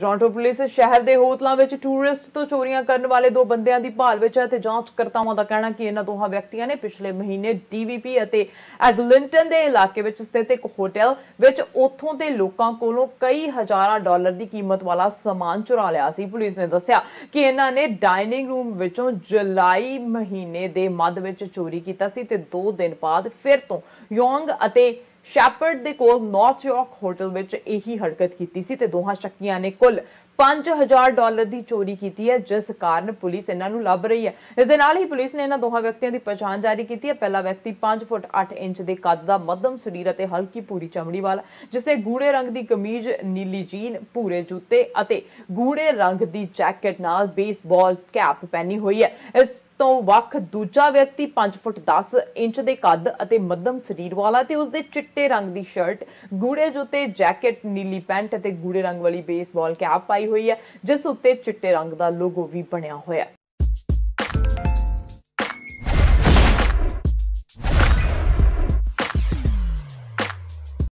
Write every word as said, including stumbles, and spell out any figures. Toronto police ਸ਼ਹਿਰ ਦੇ ਹੋਟਲਾਂ ਵਿੱਚ ਟੂਰਿਸਟ ਤੋਂ ਚੋਰੀਆਂ ਕਰਨ ਵਾਲੇ ਦੋ ਬੰਦਿਆਂ ਦੀ ਭਾਲ ਵਿੱਚ ਹੈ ਤੇ ਜਾਂਚਕਰਤਾਵਾਂ ਦਾ ਕਹਿਣਾ ਕਿ ਇਹਨਾਂ ਦੋਹਾਂ ਵਿਅਕਤੀਆਂ ਨੇ ਪਿਛਲੇ ਮਹੀਨੇ ਡੀਵੀਪੀ ਅਤੇ ਐਗਲਿੰਟਨ ਦੇ ਇਲਾਕੇ ਵਿੱਚ ਸਥਿਤ ਇੱਕ ਹੋਟਲ ਵਿੱਚ ਉੱਥੋਂ ਦੇ ਲੋਕਾਂ ਕੋਲੋਂ ਕਈ ਹਜ਼ਾਰਾਂ ਡਾਲਰ ਦੀ ਕੀਮਤ ਵਾਲਾ ਸਮਾਨ ਚੁਰਾ ਲਿਆ ਸੀ। ਪੁਲਿਸ ਨੇ ਦੱਸਿਆ ਕਿ ਇਹਨਾਂ ਨੇ ਡਾਈਨਿੰਗ ਰੂਮ ਵਿੱਚੋਂ ਜੁਲਾਈ ਮਹੀਨੇ ਦੇ ਮੱਧ ਵਿੱਚ ਚੋਰੀ ਕੀਤਾ ਸੀ ਤੇ ਦੋ ਦਿਨ ਬਾਅਦ ਫਿਰ ਤੋਂ ਯੋਂਗ ਅਤੇ ਸ਼ੈਪਰਡ ਦੇ ਕੋਲ ਨੌਰਥ ਯਾਰਕ ਹੋਟਲ ਵਿੱਚ ਇਹੀ ਹਰਕਤ ਕੀਤੀ ਸੀ ਤੇ ਦੋਹਾਂ ਸ਼ੱਕੀਆਂ ਨੇ ਕੁੱਲ पांच हज़ार डॉलर की चोरी की है, जिस कारण पुलिस इन्होंने लभ रही है। इस दे नाल ही पुलिस ने इन दोनों व्यक्तियों की पहचान जारी की है। पहला व्यक्ति पांच फुट अठ इंच के कद का मध्यम शरीर और हल्की भूरी चमड़ी वाला, जिसने गूढ़े रंग की कमीज, नीली जीन, भूरे जूते और गूढ़े रंग की जैकेट नाल बेसबॉल कैप पहनी हुई है। इस तो वख दूजा व्यक्ति पांच फुट दस इंच के कद और मध्यम शरीर वाला, उसके चिट्टे रंग की शर्ट, गूढ़े जूते, जैकेट, नीली पैंट और गूढ़े रंग वाली बेसबॉल कैप पाई हुई है, जिस उत्ते चिट्टे रंग का लोगो भी बनिया हुआ है।